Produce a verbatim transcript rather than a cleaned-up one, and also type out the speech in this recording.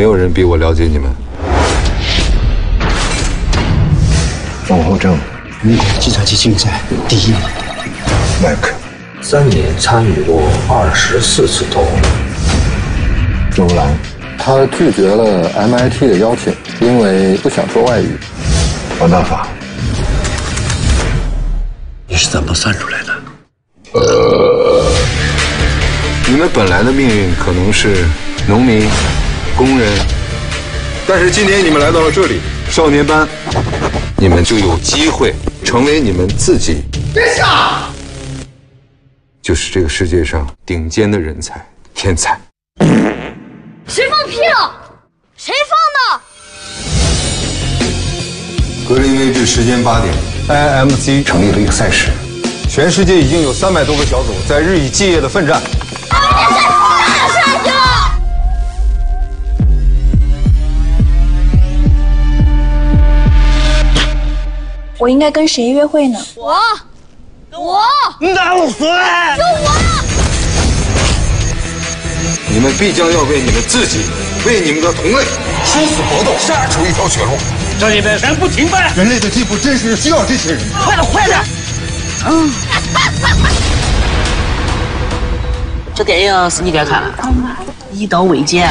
没有人比我了解你们。王厚正，美国计算机竞赛第一名。麦克，三年参与过二十四次投篮。周兰，他拒绝了 M I T 的邀请，因为不想说外语。王大法，你是怎么算出来的？呃，你们本来的命运可能是农民、工人，但是今天你们来到了这里，少年班，你们就有机会成为你们自己。别傻！就是这个世界上顶尖的人才、天才。谁放屁了？谁放的？格林威治时间八点 ，I M C 成立了一个赛事。 全世界已经有三百多个小组在日以继夜的奋战。啊，这是大帅哥！我应该跟谁约会呢？我，我，你打我死！就我！你们必将要为你们自己，为你们的同类殊死搏斗，杀出一条血路。这里面人不停摆，人类的进步真是需要这些人。快点，快点！ 嗯，这电影是你该看了，以岛为鉴。